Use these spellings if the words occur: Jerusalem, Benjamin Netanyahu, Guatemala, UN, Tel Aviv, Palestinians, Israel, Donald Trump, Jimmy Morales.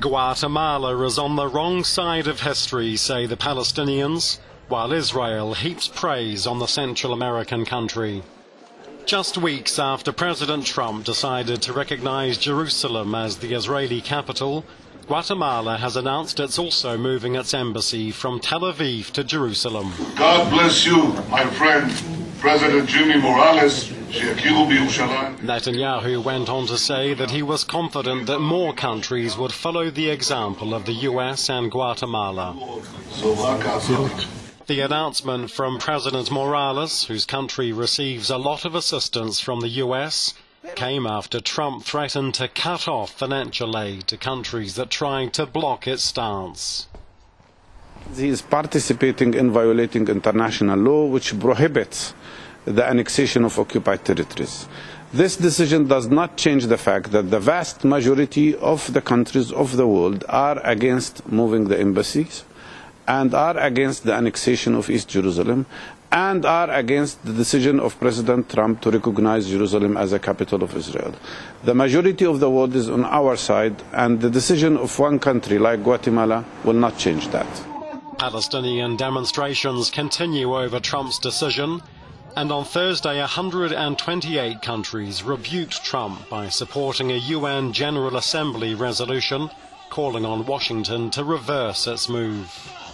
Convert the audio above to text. Guatemala is on the wrong side of history, say the Palestinians, while Israel heaps praise on the Central American country. Just weeks after President Trump decided to recognize Jerusalem as the Israeli capital, Guatemala has announced it's also moving its embassy from Tel Aviv to Jerusalem. God bless you, my friend, President Jimmy Morales. Netanyahu went on to say that he was confident that more countries would follow the example of the U.S. and Guatemala. The announcement from President Morales, whose country receives a lot of assistance from the U.S., came after Trump threatened to cut off financial aid to countries that tried to block its stance. He is participating in violating international law, which prohibits the annexation of occupied territories. This decision does not change the fact that the vast majority of the countries of the world are against moving the embassies and are against the annexation of East Jerusalem and are against the decision of President Trump to recognize Jerusalem as a capital of Israel. The majority of the world is on our side, and the decision of one country like Guatemala will not change that. Palestinian demonstrations continue over Trump's decision. And on Thursday, 128 countries rebuked Trump by supporting a UN General Assembly resolution calling on Washington to reverse its move.